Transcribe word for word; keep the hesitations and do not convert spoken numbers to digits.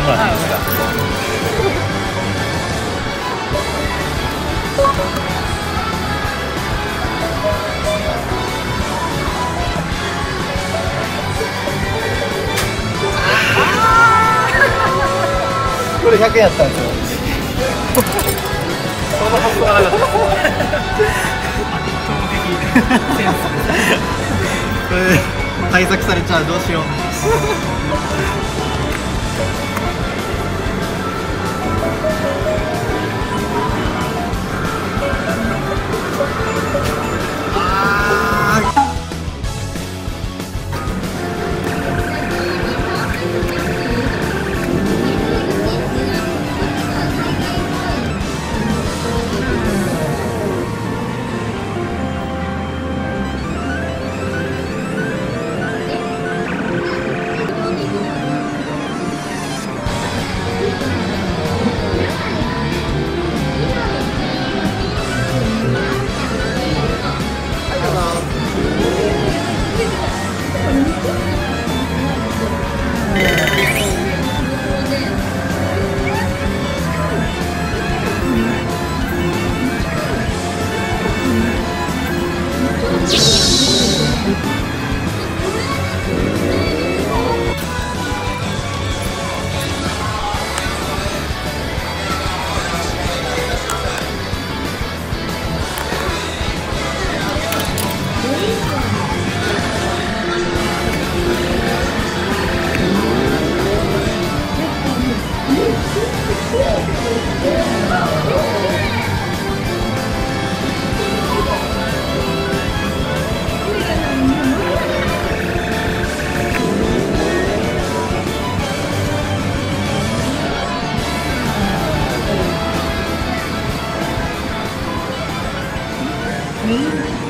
てもらっていいですか。これひゃくえんやったんですよ。その発想がなかったです。圧倒的。これ対策されちゃう、どうしよう。Thank you.